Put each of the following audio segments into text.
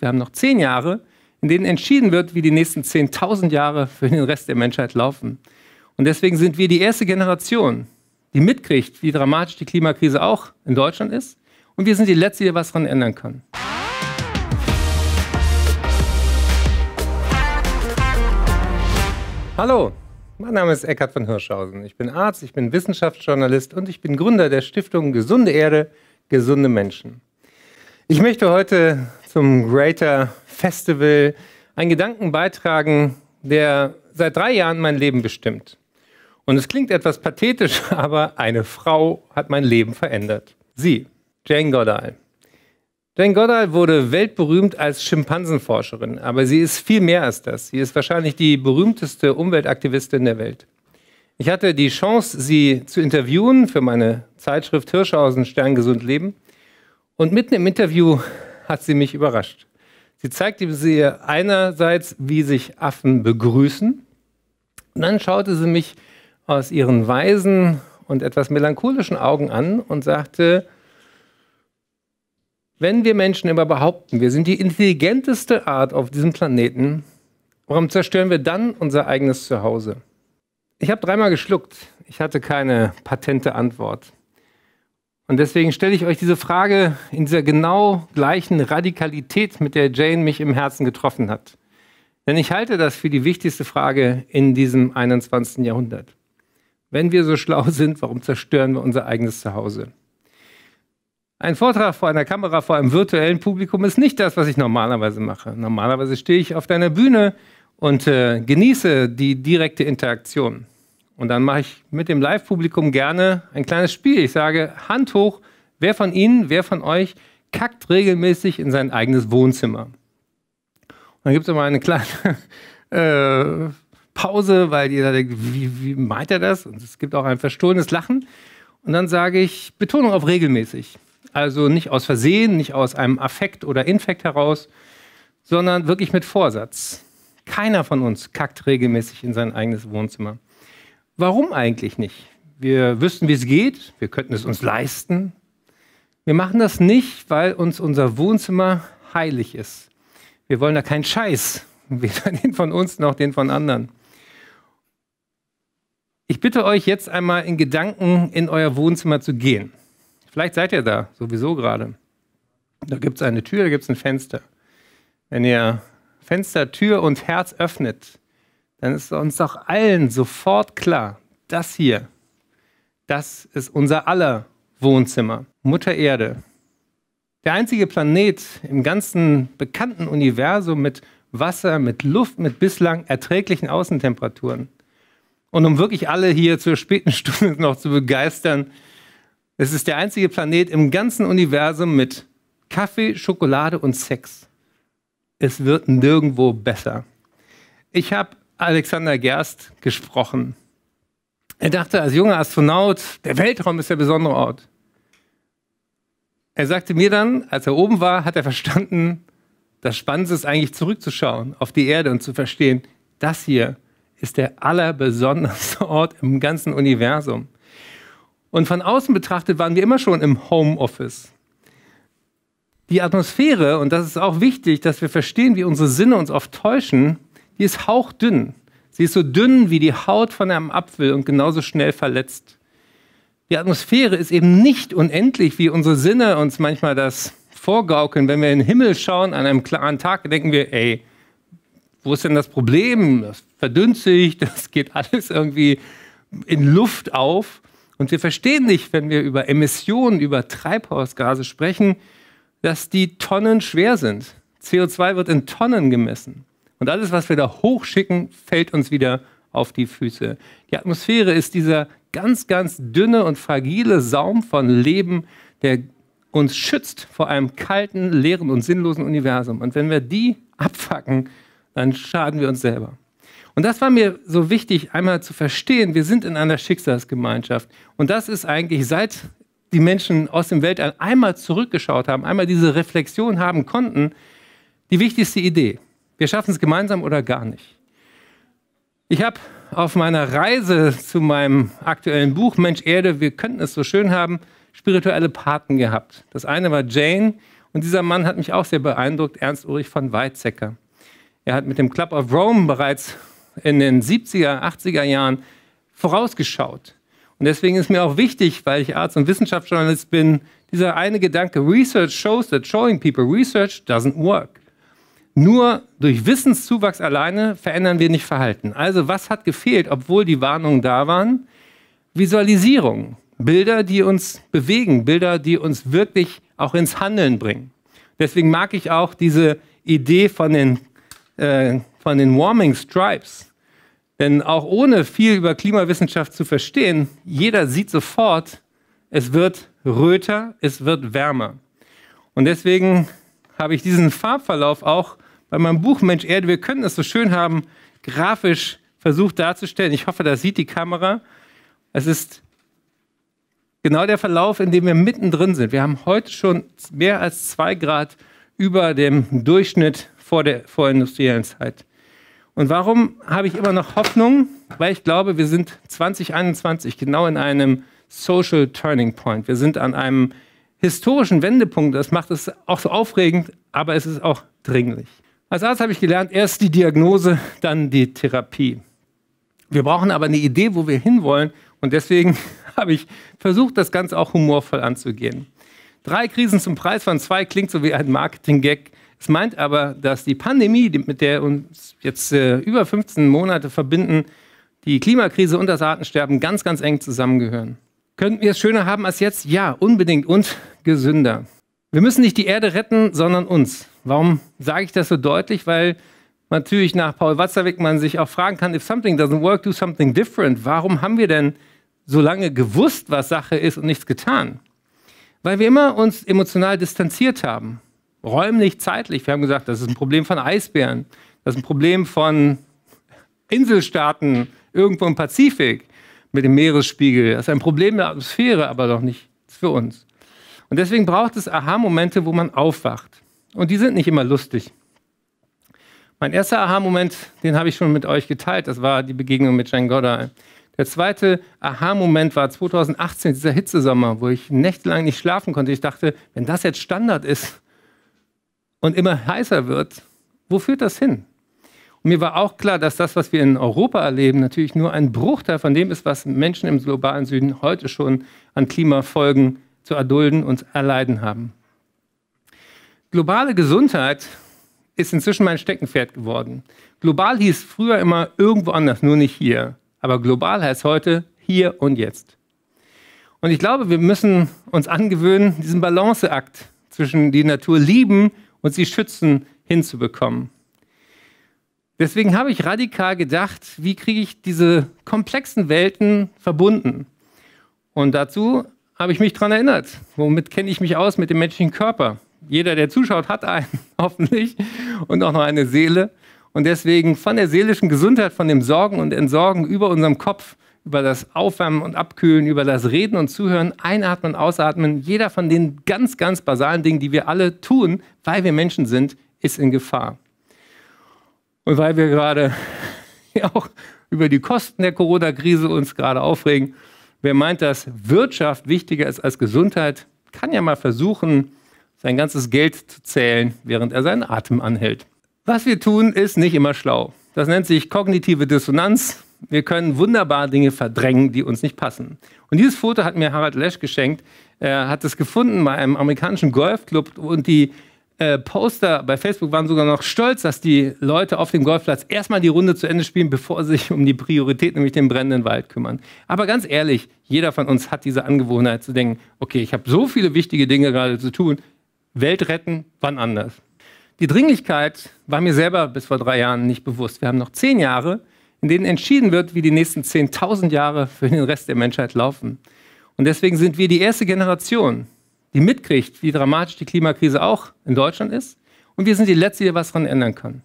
Wir haben noch 10 Jahre, in denen entschieden wird, wie die nächsten 10.000 Jahre für den Rest der Menschheit laufen. Und deswegen sind wir die erste Generation, die mitkriegt, wie dramatisch die Klimakrise auch in Deutschland ist. Und wir sind die Letzte, die was daran ändern kann. Hallo, mein Name ist Eckart von Hirschhausen. Ich bin Arzt, ich bin Wissenschaftsjournalist und ich bin Gründer der Stiftung Gesunde Erde, gesunde Menschen. Ich möchte heute zum Greater Festival einen Gedanken beitragen, der seit 3 Jahren mein Leben bestimmt. Und es klingt etwas pathetisch, aber eine Frau hat mein Leben verändert. Sie, Jane Goodall. Jane Goodall wurde weltberühmt als Schimpansenforscherin, aber sie ist viel mehr als das. Sie ist wahrscheinlich die berühmteste Umweltaktivistin der Welt. Ich hatte die Chance, sie zu interviewen für meine Zeitschrift Hirschhausen, Stern Gesund Leben. Und mitten im Interview hat sie mich überrascht. Sie zeigte mir einerseits, wie sich Affen begrüßen. Und dann schaute sie mich aus ihren weisen und etwas melancholischen Augen an und sagte, wenn wir Menschen immer behaupten, wir sind die intelligenteste Art auf diesem Planeten, warum zerstören wir dann unser eigenes Zuhause? Ich habe 3-mal geschluckt. Ich hatte keine patente Antwort. Und deswegen stelle ich euch diese Frage in dieser genau gleichen Radikalität, mit der Jane mich im Herzen getroffen hat. Denn ich halte das für die wichtigste Frage in diesem 21. Jahrhundert. Wenn wir so schlau sind, warum zerstören wir unser eigenes Zuhause? Ein Vortrag vor einer Kamera, vor einem virtuellen Publikum ist nicht das, was ich normalerweise mache. Normalerweise stehe ich auf deiner Bühne und genieße die direkte Interaktion. Und dann mache ich mit dem Live-Publikum gerne ein kleines Spiel. Ich sage, Hand hoch, wer von Ihnen, wer von euch kackt regelmäßig in sein eigenes Wohnzimmer? Und dann gibt es immer eine kleine Pause, weil jeder denkt, wie meint er das? Und es gibt auch ein verstohlenes Lachen. Und dann sage ich, Betonung auf regelmäßig. Also nicht aus Versehen, nicht aus einem Affekt oder Infekt heraus, sondern wirklich mit Vorsatz. Keiner von uns kackt regelmäßig in sein eigenes Wohnzimmer. Warum eigentlich nicht? Wir wüssten, wie es geht, wir könnten es uns leisten. Wir machen das nicht, weil uns unser Wohnzimmer heilig ist. Wir wollen da keinen Scheiß, weder den von uns noch den von anderen. Ich bitte euch jetzt einmal in Gedanken in euer Wohnzimmer zu gehen. Vielleicht seid ihr da sowieso gerade. Da gibt es eine Tür, da gibt es ein Fenster. Wenn ihr Fenster, Tür und Herz öffnet, dann ist uns doch allen sofort klar, das hier, das ist unser aller Wohnzimmer, Mutter Erde. Der einzige Planet im ganzen bekannten Universum mit Wasser, mit Luft, mit bislang erträglichen Außentemperaturen. Und um wirklich alle hier zur späten Stunde noch zu begeistern, es ist der einzige Planet im ganzen Universum mit Kaffee, Schokolade und Sex. Es wird nirgendwo besser. Ich habe Alexander Gerst gesprochen. Er dachte als junger Astronaut, der Weltraum ist der besondere Ort. Er sagte mir dann, als er oben war, hat er verstanden, das Spannendste ist eigentlich zurückzuschauen auf die Erde und zu verstehen, das hier ist der allerbesonderste Ort im ganzen Universum. Und von außen betrachtet waren wir immer schon im Homeoffice. Die Atmosphäre, und das ist auch wichtig, dass wir verstehen, wie unsere Sinne uns oft täuschen, die ist hauchdünn. Sie ist so dünn wie die Haut von einem Apfel und genauso schnell verletzt. Die Atmosphäre ist eben nicht unendlich, wie unsere Sinne uns manchmal das vorgaukeln. Wenn wir in den Himmel schauen an einem klaren Tag, denken wir, ey, wo ist denn das Problem? Das verdünnt sich, das geht alles irgendwie in Luft auf. Und wir verstehen nicht, wenn wir über Emissionen, über Treibhausgase sprechen, dass die Tonnen schwer sind. CO2 wird in Tonnen gemessen. Und alles, was wir da hochschicken, fällt uns wieder auf die Füße. Die Atmosphäre ist dieser ganz, ganz dünne und fragile Saum von Leben, der uns schützt vor einem kalten, leeren und sinnlosen Universum. Und wenn wir die abfacken, dann schaden wir uns selber. Und das war mir so wichtig, einmal zu verstehen, wir sind in einer Schicksalsgemeinschaft. Und das ist eigentlich, seit die Menschen aus dem Weltall einmal zurückgeschaut haben, einmal diese Reflexion haben konnten, die wichtigste Idee. Wir schaffen es gemeinsam oder gar nicht. Ich habe auf meiner Reise zu meinem aktuellen Buch Mensch Erde, wir könnten es so schön haben, spirituelle Paten gehabt. Das eine war Jane Und dieser Mann hat mich auch sehr beeindruckt, Ernst Ulrich von Weizsäcker. Er hat mit dem Club of Rome bereits in den 70er, 80er Jahren vorausgeschaut. Und deswegen ist mir auch wichtig, weil ich Arzt und Wissenschaftsjournalist bin, dieser eine Gedanke, Research shows that showing people research doesn't work. Nur durch Wissenszuwachs alleine verändern wir nicht Verhalten. Also was hat gefehlt, obwohl die Warnungen da waren? Visualisierung, Bilder, die uns bewegen, Bilder, die uns wirklich auch ins Handeln bringen. Deswegen mag ich auch diese Idee von den Warming Stripes. Denn auch ohne viel über Klimawissenschaft zu verstehen, jeder sieht sofort, es wird röter, es wird wärmer. Und deswegen habe ich diesen Farbverlauf auch bei meinem Buch Mensch Erde, wir können es so schön haben, grafisch versucht darzustellen. Ich hoffe, das sieht die Kamera. Es ist genau der Verlauf, in dem wir mittendrin sind. Wir haben heute schon mehr als 2 Grad über dem Durchschnitt vor der vorindustriellen Zeit. Und warum habe ich immer noch Hoffnung? Weil ich glaube, wir sind 2021 genau in einem Social Turning Point. Wir sind an einem historischen Wendepunkt. Das macht es auch so aufregend, aber es ist auch dringlich. Als Arzt habe ich gelernt, erst die Diagnose, dann die Therapie. Wir brauchen aber eine Idee, wo wir hinwollen. Und deswegen habe ich versucht, das Ganze auch humorvoll anzugehen. 3 Krisen zum Preis von 2 klingt so wie ein Marketing-Gag. Es meint aber, dass die Pandemie, mit der uns jetzt über 15 Monate verbinden, die Klimakrise und das Artensterben ganz, ganz eng zusammengehören. Könnten wir es schöner haben als jetzt? Ja, unbedingt und gesünder. Wir müssen nicht die Erde retten, sondern uns. Warum sage ich das so deutlich? Weil natürlich nach Paul Watzlawick man sich auch fragen kann, if something doesn't work, do something different. Warum haben wir denn so lange gewusst, was Sache ist und nichts getan? Weil wir immer uns emotional distanziert haben. Räumlich, zeitlich. Wir haben gesagt, das ist ein Problem von Eisbären. Das ist ein Problem von Inselstaaten irgendwo im Pazifik mit dem Meeresspiegel. Das ist ein Problem der Atmosphäre, aber doch nicht für uns. Und deswegen braucht es Aha-Momente, wo man aufwacht. Und die sind nicht immer lustig. Mein erster Aha-Moment, den habe ich schon mit euch geteilt. Das war die Begegnung mit Jane Goodall. Der zweite Aha-Moment war 2018, dieser Hitzesommer, wo ich nächtelang nicht schlafen konnte. Ich dachte, wenn das jetzt Standard ist, und immer heißer wird, wo führt das hin? Und mir war auch klar, dass das, was wir in Europa erleben, natürlich nur ein Bruchteil von dem ist, was Menschen im globalen Süden heute schon an Klimafolgen zu erdulden und erleiden haben. Globale Gesundheit ist inzwischen mein Steckenpferd geworden. Global hieß früher immer irgendwo anders, nur nicht hier. Aber global heißt heute hier und jetzt. Und ich glaube, wir müssen uns angewöhnen, diesen Balanceakt zwischen die Natur lieben und sie schützen, hinzubekommen. Deswegen habe ich radikal gedacht, wie kriege ich diese komplexen Welten verbunden? Und dazu habe ich mich daran erinnert. Womit kenne ich mich aus? Mit dem menschlichen Körper. Jeder, der zuschaut, hat einen, hoffentlich, und auch noch eine Seele. Und deswegen von der seelischen Gesundheit, von dem Sorgen und Entsorgen über unserem Kopf, über das Aufwärmen und Abkühlen, über das Reden und Zuhören, Einatmen, Ausatmen. Jeder von den ganz, ganz basalen Dingen, die wir alle tun, weil wir Menschen sind, ist in Gefahr. Und weil wir gerade auch über die Kosten der Corona-Krise uns gerade aufregen, wer meint, dass Wirtschaft wichtiger ist als Gesundheit, kann ja mal versuchen, sein ganzes Geld zu zählen, während er seinen Atem anhält. Was wir tun, ist nicht immer schlau. Das nennt sich kognitive Dissonanz. Wir können wunderbar Dinge verdrängen, die uns nicht passen. Und dieses Foto hat mir Harald Lesch geschenkt. Er hat es gefunden bei einem amerikanischen Golfclub. Und die Poster bei Facebook waren sogar noch stolz, dass die Leute auf dem Golfplatz erstmal die Runde zu Ende spielen, bevor sie sich um die Priorität, nämlich den brennenden Wald, kümmern. Aber ganz ehrlich, jeder von uns hat diese Angewohnheit zu denken, okay, ich habe so viele wichtige Dinge gerade zu tun. Welt retten, wann anders? Die Dringlichkeit war mir selber bis vor 3 Jahren nicht bewusst. Wir haben noch 10 Jahre, in denen entschieden wird, wie die nächsten 10.000 Jahre für den Rest der Menschheit laufen. Und deswegen sind wir die erste Generation, die mitkriegt, wie dramatisch die Klimakrise auch in Deutschland ist. Und wir sind die Letzte, die was daran ändern kann.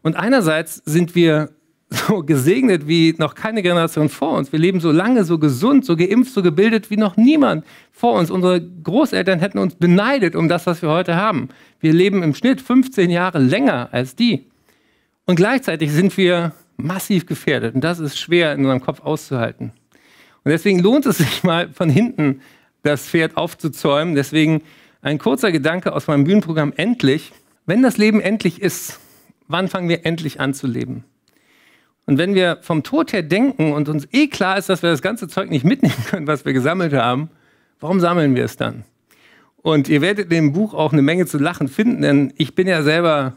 Und einerseits sind wir so gesegnet wie noch keine Generation vor uns. Wir leben so lange, so gesund, so geimpft, so gebildet wie noch niemand vor uns. Unsere Großeltern hätten uns beneidet um das, was wir heute haben. Wir leben im Schnitt 15 Jahre länger als die. Und gleichzeitig sind wir massiv gefährdet. Und das ist schwer in unserem Kopf auszuhalten. Und deswegen lohnt es sich mal von hinten das Pferd aufzuzäumen. Deswegen Ein kurzer Gedanke aus meinem Bühnenprogramm Endlich. Wenn das Leben endlich ist, wann fangen wir endlich an zu leben? Und wenn wir vom Tod her denken und uns eh klar ist, dass wir das ganze Zeug nicht mitnehmen können, was wir gesammelt haben, warum sammeln wir es dann? Und ihr werdet in dem Buch auch eine Menge zu lachen finden, denn ich bin ja selber,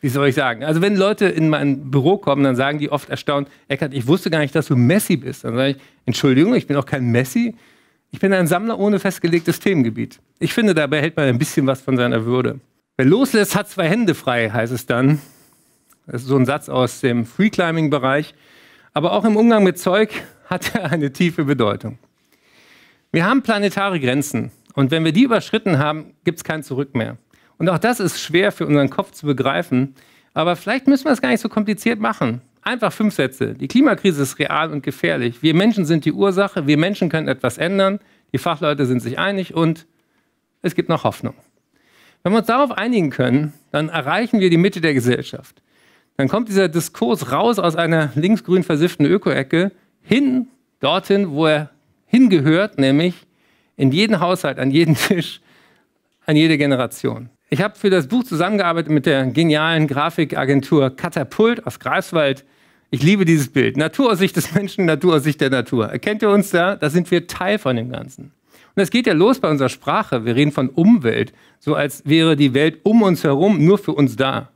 wie soll ich sagen, also wenn Leute in mein Büro kommen, dann sagen die oft erstaunt, Eckart, ich wusste gar nicht, dass du Messi bist. Dann sage ich, Entschuldigung, ich bin auch kein Messi, ich bin ein Sammler ohne festgelegtes Themengebiet. Ich finde, dabei hält man ein bisschen was von seiner Würde. Wer loslässt, hat zwei Hände frei, heißt es dann. Das ist so ein Satz aus dem Free-Climbing-Bereich. Aber auch im Umgang mit Zeug hat er eine tiefe Bedeutung. Wir haben planetare Grenzen. Und wenn wir die überschritten haben, gibt es kein Zurück mehr. Und auch das ist schwer für unseren Kopf zu begreifen. Aber vielleicht müssen wir es gar nicht so kompliziert machen. Einfach 5 Sätze. Die Klimakrise ist real und gefährlich. Wir Menschen sind die Ursache. Wir Menschen können etwas ändern. Die Fachleute sind sich einig und es gibt noch Hoffnung. Wenn wir uns darauf einigen können, dann erreichen wir die Mitte der Gesellschaft. Dann kommt dieser Diskurs raus aus einer linksgrün versifften Öko-Ecke hin, dorthin, wo er hingehört, nämlich in jeden Haushalt, an jeden Tisch, an jede Generation. Ich habe für das Buch zusammengearbeitet mit der genialen Grafikagentur Katapult aus Greifswald. Ich liebe dieses Bild. Natur aus Sicht des Menschen, Natur aus Sicht der Natur. Erkennt ihr uns da? Da sind wir Teil von dem Ganzen. Und das geht ja los bei unserer Sprache. Wir reden von Umwelt, so als wäre die Welt um uns herum nur für uns da.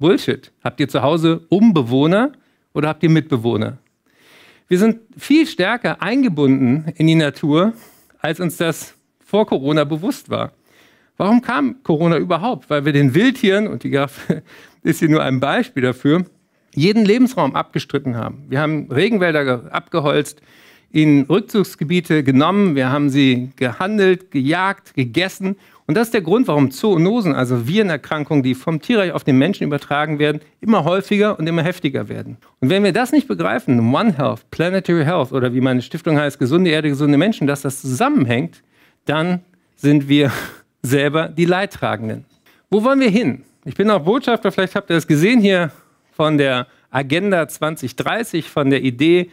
Bullshit. Habt ihr zu Hause Umbewohner oder habt ihr Mitbewohner? Wir sind viel stärker eingebunden in die Natur, als uns das vor Corona bewusst war. Warum kam Corona überhaupt? Weil wir den Wildtieren, und die Giraffe ist hier nur ein Beispiel dafür, jeden Lebensraum abgestritten haben. Wir haben Regenwälder abgeholzt, ihnen Rückzugsgebiete genommen, wir haben sie gehandelt, gejagt, gegessen. Und das ist der Grund, warum Zoonosen, also Virenerkrankungen, die vom Tierreich auf den Menschen übertragen werden, immer häufiger und immer heftiger werden. Und wenn wir das nicht begreifen, One Health, Planetary Health oder wie meine Stiftung heißt, gesunde Erde, gesunde Menschen, dass das zusammenhängt, dann sind wir selber die Leidtragenden. Wo wollen wir hin? Ich bin auch Botschafter, vielleicht habt ihr das gesehen hier, von der Agenda 2030, von der Idee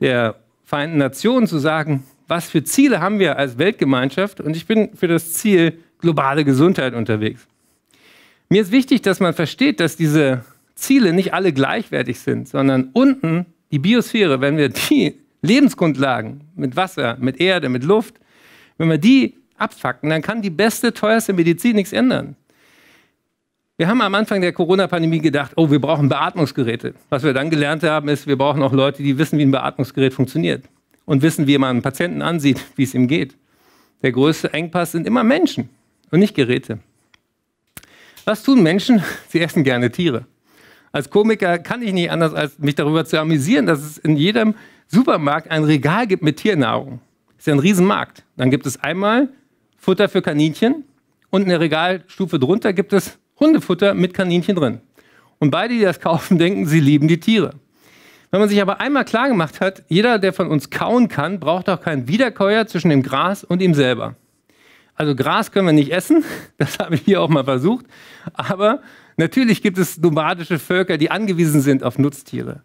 der Vereinten Nationen zu sagen, was für Ziele haben wir als Weltgemeinschaft? Und ich bin für das Ziel globale Gesundheit unterwegs. Mir ist wichtig, dass man versteht, dass diese Ziele nicht alle gleichwertig sind, sondern unten die Biosphäre, wenn wir die Lebensgrundlagen mit Wasser, mit Erde, mit Luft, wenn wir die abfacken, dann kann die beste, teuerste Medizin nichts ändern. Wir haben am Anfang der Corona-Pandemie gedacht, oh, wir brauchen Beatmungsgeräte. Was wir dann gelernt haben, ist, wir brauchen auch Leute, die wissen, wie ein Beatmungsgerät funktioniert und wissen, wie man einen Patienten ansieht, wie es ihm geht. Der größte Engpass sind immer Menschen und nicht Geräte. Was tun Menschen? Sie essen gerne Tiere. Als Komiker kann ich nicht anders, als mich darüber zu amüsieren, dass es in jedem Supermarkt ein Regal gibt mit Tiernahrung. Das ist ja ein Riesenmarkt. Dann gibt es einmal Futter für Kaninchen und eine Regalstufe drunter gibt es Hundefutter mit Kaninchen drin. Und beide, die das kaufen, denken, sie lieben die Tiere. Wenn man sich aber einmal klar gemacht hat, jeder, der von uns kauen kann, braucht auch keinen Wiederkäuer zwischen dem Gras und ihm selber. Also Gras können wir nicht essen, das habe ich hier auch mal versucht. Aber natürlich gibt es nomadische Völker, die angewiesen sind auf Nutztiere.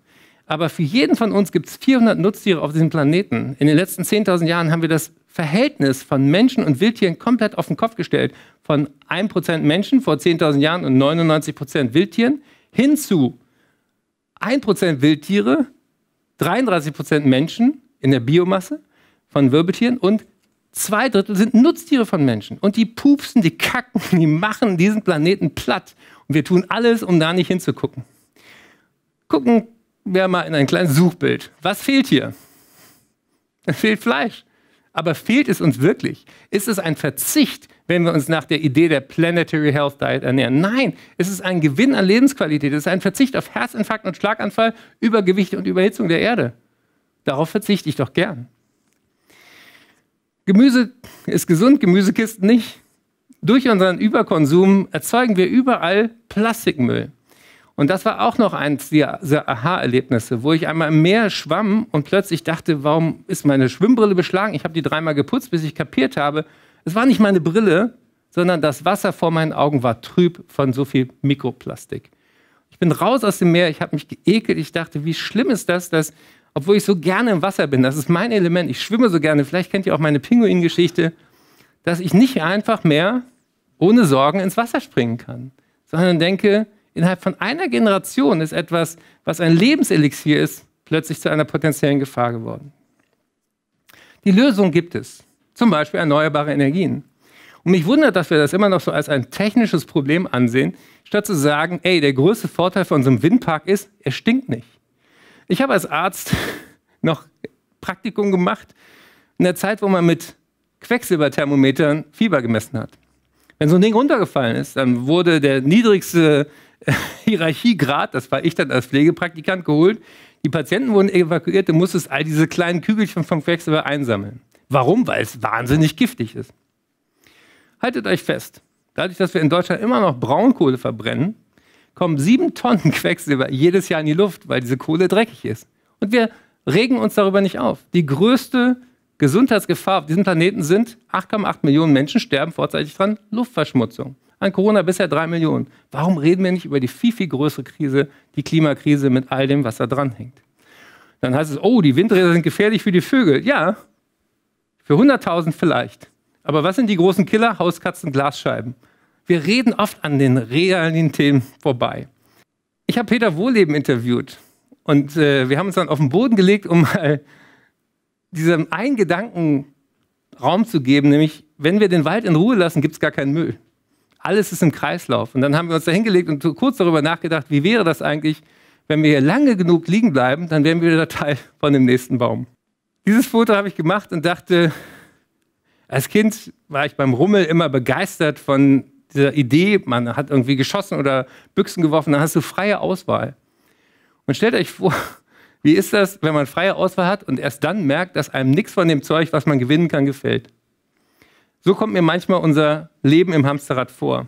Aber für jeden von uns gibt es 400 Nutztiere auf diesem Planeten. In den letzten 10.000 Jahren haben wir das Verhältnis von Menschen und Wildtieren komplett auf den Kopf gestellt. Von 1% Menschen vor 10.000 Jahren und 99% Wildtieren hin zu 1% Wildtiere, 33% Menschen in der Biomasse von Wirbeltieren und 2 Drittel sind Nutztiere von Menschen. Und die pupsen, die kacken, die machen diesen Planeten platt. Und wir tun alles, um da nicht hinzugucken. Gucken wir mal in ein kleines Suchbild. Was fehlt hier? Es fehlt Fleisch. Aber fehlt es uns wirklich? Ist es ein Verzicht, wenn wir uns nach der Idee der Planetary Health Diet ernähren? Nein, es ist ein Gewinn an Lebensqualität. Es ist ein Verzicht auf Herzinfarkt und Schlaganfall, Übergewicht und Überhitzung der Erde. Darauf verzichte ich doch gern. Gemüse ist gesund, Gemüsekisten nicht. Durch unseren Überkonsum erzeugen wir überall Plastikmüll. Und das war auch noch eins dieser Aha-Erlebnisse, wo ich einmal im Meer schwamm und plötzlich dachte, warum ist meine Schwimmbrille beschlagen? Ich habe die 3-mal geputzt, bis ich kapiert habe, es war nicht meine Brille, sondern das Wasser vor meinen Augen war trüb von so viel Mikroplastik. Ich bin raus aus dem Meer, ich habe mich geekelt, ich dachte, wie schlimm ist das, dass, obwohl ich so gerne im Wasser bin, das ist mein Element, ich schwimme so gerne, vielleicht kennt ihr auch meine Pinguin-Geschichte, dass ich nicht einfach mehr ohne Sorgen ins Wasser springen kann, sondern denke, innerhalb von einer Generation ist etwas, was ein Lebenselixier ist, plötzlich zu einer potenziellen Gefahr geworden. Die Lösung gibt es, zum Beispiel erneuerbare Energien. Und mich wundert, dass wir das immer noch so als ein technisches Problem ansehen, statt zu sagen, ey, der größte Vorteil von so einem Windpark ist, er stinkt nicht. Ich habe als Arzt noch Praktikum gemacht, in der Zeit, wo man mit Quecksilberthermometern Fieber gemessen hat. Wenn so ein Ding runtergefallen ist, dann wurde der niedrigste Hierarchiegrad, das war ich dann als Pflegepraktikant, geholt. Die Patienten wurden evakuiert, du musstest all diese kleinen Kügelchen vom Quecksilber einsammeln. Warum? Weil es wahnsinnig giftig ist. Haltet euch fest, dadurch, dass wir in Deutschland immer noch Braunkohle verbrennen, kommen 7 Tonnen Quecksilber jedes Jahr in die Luft, weil diese Kohle dreckig ist. Und wir regen uns darüber nicht auf. Die größte Gesundheitsgefahr auf diesem Planeten sind, 8,8 Millionen Menschen sterben vorzeitig dran, Luftverschmutzung. An Corona bisher 3 Millionen. Warum reden wir nicht über die viel, viel größere Krise, die Klimakrise mit all dem, was da dran hängt? Dann heißt es, oh, die Windräder sind gefährlich für die Vögel. Ja, für 100.000 vielleicht. Aber was sind die großen Killer? Hauskatzen, Glasscheiben. Wir reden oft an den realen Themen vorbei. Ich habe Peter Wohlleben interviewt und wir haben uns dann auf den Boden gelegt, um mal diesem einen Gedanken Raum zu geben, nämlich, wenn wir den Wald in Ruhe lassen, gibt es gar keinen Müll. Alles ist im Kreislauf. Und dann haben wir uns da hingelegt und kurz darüber nachgedacht, wie wäre das eigentlich, wenn wir hier lange genug liegen bleiben, dann wären wir wieder Teil von dem nächsten Baum. Dieses Foto habe ich gemacht und dachte, als Kind war ich beim Rummel immer begeistert von dieser Idee, man hat irgendwie geschossen oder Büchsen geworfen, dann hast du freie Auswahl. Und stellt euch vor, wie ist das, wenn man freie Auswahl hat und erst dann merkt, dass einem nichts von dem Zeug, was man gewinnen kann, gefällt. So kommt mir manchmal unser Leben im Hamsterrad vor.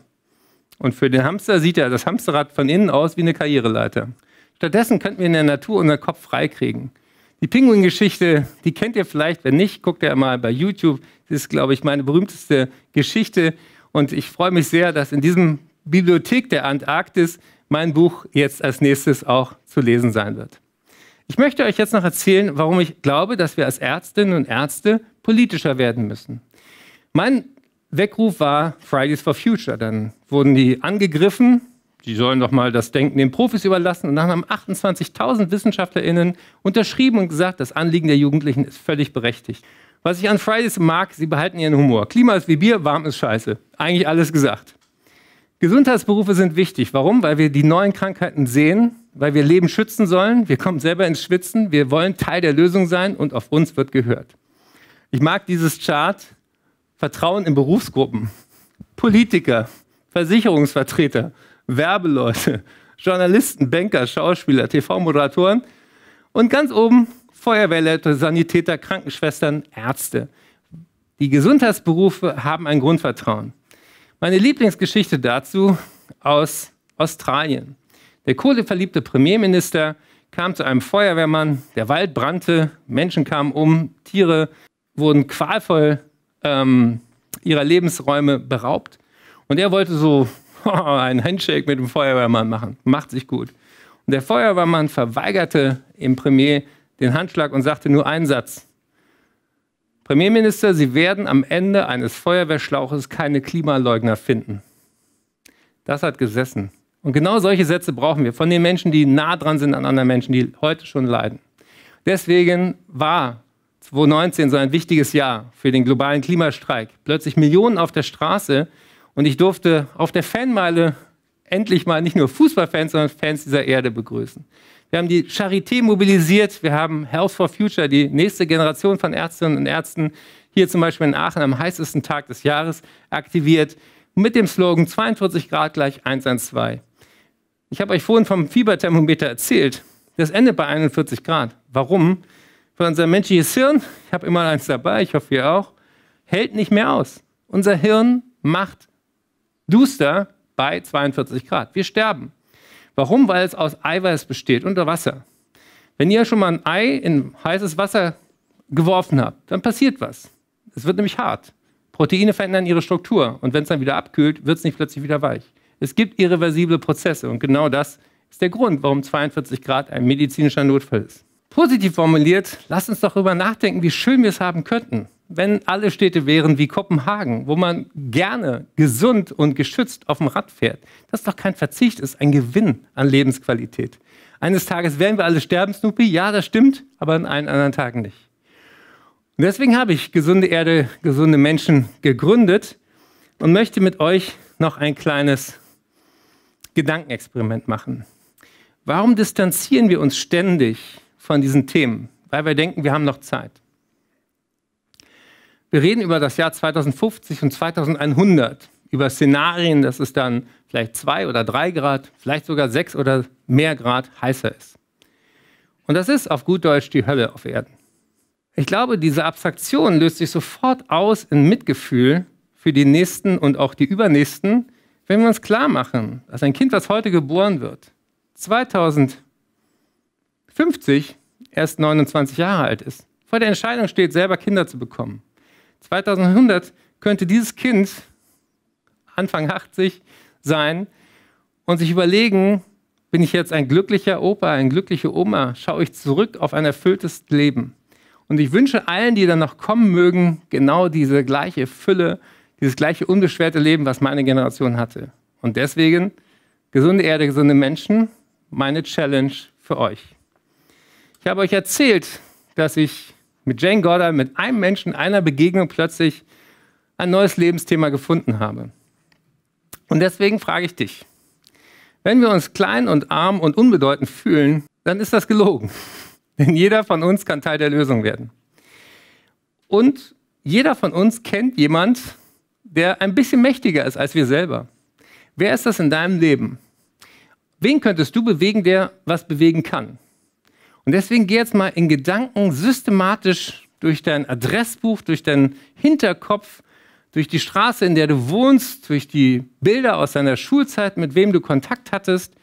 Und für den Hamster sieht ja das Hamsterrad von innen aus wie eine Karriereleiter. Stattdessen könnten wir in der Natur unseren Kopf freikriegen. Die Pinguin-Geschichte, die kennt ihr vielleicht, wenn nicht, guckt ihr mal bei YouTube. Das ist, glaube ich, meine berühmteste Geschichte. Und ich freue mich sehr, dass in diesem Bibliothek der Antarktis mein Buch jetzt als nächstes auch zu lesen sein wird. Ich möchte euch jetzt noch erzählen, warum ich glaube, dass wir als Ärztinnen und Ärzte politischer werden müssen. Mein Weckruf war Fridays for Future. Dann wurden die angegriffen, die sollen doch mal das Denken den Profis überlassen. Und dann haben 28.000 WissenschaftlerInnen unterschrieben und gesagt, das Anliegen der Jugendlichen ist völlig berechtigt. Was ich an Fridays mag, sie behalten ihren Humor. Klima ist wie Bier, warm ist scheiße. Eigentlich alles gesagt. Gesundheitsberufe sind wichtig. Warum? Weil wir die neuen Krankheiten sehen, weil wir Leben schützen sollen, wir kommen selber ins Schwitzen, wir wollen Teil der Lösung sein und auf uns wird gehört. Ich mag dieses Chart, Vertrauen in Berufsgruppen, Politiker, Versicherungsvertreter, Werbeleute, Journalisten, Banker, Schauspieler, TV-Moderatoren und ganz oben Feuerwehrleute, Sanitäter, Krankenschwestern, Ärzte. Die Gesundheitsberufe haben ein Grundvertrauen. Meine Lieblingsgeschichte dazu aus Australien. Der kohleverliebte Premierminister kam zu einem Feuerwehrmann, der Wald brannte, Menschen kamen um, Tiere wurden qualvoll ihrer Lebensräume beraubt. Und er wollte so einen Handshake mit dem Feuerwehrmann machen. Macht sich gut. Und der Feuerwehrmann verweigerte dem Premier den Handschlag und sagte nur einen Satz. Premierminister, Sie werden am Ende eines Feuerwehrschlauches keine Klimaleugner finden. Das hat gesessen. Und genau solche Sätze brauchen wir von den Menschen, die nah dran sind an anderen Menschen, die heute schon leiden. Deswegen war 2019 so ein wichtiges Jahr für den globalen Klimastreik. Plötzlich Millionen auf der Straße und ich durfte auf der Fanmeile endlich mal nicht nur Fußballfans, sondern Fans dieser Erde begrüßen. Wir haben die Charité mobilisiert, wir haben Health for Future, die nächste Generation von Ärztinnen und Ärzten, hier zum Beispiel in Aachen am heißesten Tag des Jahres aktiviert, mit dem Slogan 42 Grad gleich 112. Ich habe euch vorhin vom Fieberthermometer erzählt, das endet bei 41 Grad. Warum? Weil unser menschliches Hirn, ich habe immer eins dabei, ich hoffe ihr auch, hält nicht mehr aus. Unser Hirn macht duster bei 42 Grad. Wir sterben. Warum? Weil es aus Eiweiß besteht, unter Wasser. Wenn ihr schon mal ein Ei in heißes Wasser geworfen habt, dann passiert was. Es wird nämlich hart. Proteine verändern ihre Struktur und wenn es dann wieder abkühlt, wird es nicht plötzlich wieder weich. Es gibt irreversible Prozesse und genau das ist der Grund, warum 42 Grad ein medizinischer Notfall ist. Positiv formuliert, lasst uns doch darüber nachdenken, wie schön wir es haben könnten. wenn alle Städte wären wie Kopenhagen, wo man gerne gesund und geschützt auf dem Rad fährt, das ist doch kein Verzicht, das ist ein Gewinn an Lebensqualität. Eines Tages werden wir alle sterben, Snoopy, ja, das stimmt, aber an allen anderen Tagen nicht. Und deswegen habe ich Gesunde Erde, gesunde Menschen gegründet und möchte mit euch noch ein kleines Gedankenexperiment machen. Warum distanzieren wir uns ständig von diesen Themen? Weil wir denken, wir haben noch Zeit. Wir reden über das Jahr 2050 und 2100, über Szenarien, dass es dann vielleicht 2 oder 3 Grad, vielleicht sogar 6 oder mehr Grad heißer ist. Und das ist auf gut Deutsch die Hölle auf Erden. Ich glaube, diese Abstraktion löst sich sofort aus in Mitgefühl für die Nächsten und auch die Übernächsten, wenn wir uns klar machen, dass ein Kind, was heute geboren wird, 2050 erst 29 Jahre alt ist, vor der Entscheidung steht, selber Kinder zu bekommen. 2100 könnte dieses Kind Anfang 80 sein und sich überlegen, bin ich jetzt ein glücklicher Opa, eine glückliche Oma, schaue ich zurück auf ein erfülltes Leben. Und ich wünsche allen, die dann noch kommen mögen, genau diese gleiche Fülle, dieses gleiche unbeschwerte Leben, was meine Generation hatte. Und deswegen, gesunde Erde, gesunde Menschen, meine Challenge für euch. Ich habe euch erzählt, dass ich mit Jane Goodall, mit einem Menschen, einer Begegnung plötzlich ein neues Lebensthema gefunden habe. Und deswegen frage ich dich, wenn wir uns klein und arm und unbedeutend fühlen, dann ist das gelogen. Denn jeder von uns kann Teil der Lösung werden. Und jeder von uns kennt jemand, der ein bisschen mächtiger ist als wir selber. Wer ist das in deinem Leben? Wen könntest du bewegen, der was bewegen kann? Und deswegen geh jetzt mal in Gedanken systematisch durch dein Adressbuch, durch deinen Hinterkopf, durch die Straße, in der du wohnst, durch die Bilder aus deiner Schulzeit, mit wem du Kontakt hattest,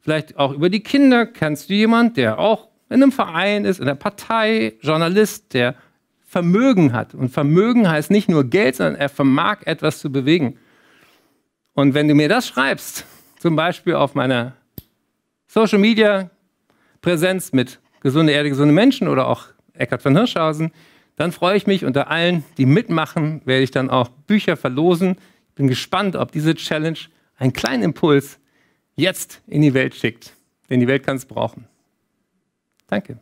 vielleicht auch über die Kinder. Kennst du jemanden, der auch in einem Verein ist, in der Partei, Journalist, der Vermögen hat? Und Vermögen heißt nicht nur Geld, sondern er vermag, etwas zu bewegen. Und wenn du mir das schreibst, zum Beispiel auf meiner Social-Media-Präsenz mit Gesunde Erde, gesunde Menschen oder auch Eckart von Hirschhausen, dann freue ich mich. Unter allen, die mitmachen, werde ich dann auch Bücher verlosen. Ich bin gespannt, ob diese Challenge einen kleinen Impuls jetzt in die Welt schickt. Denn die Welt kann es brauchen. Danke.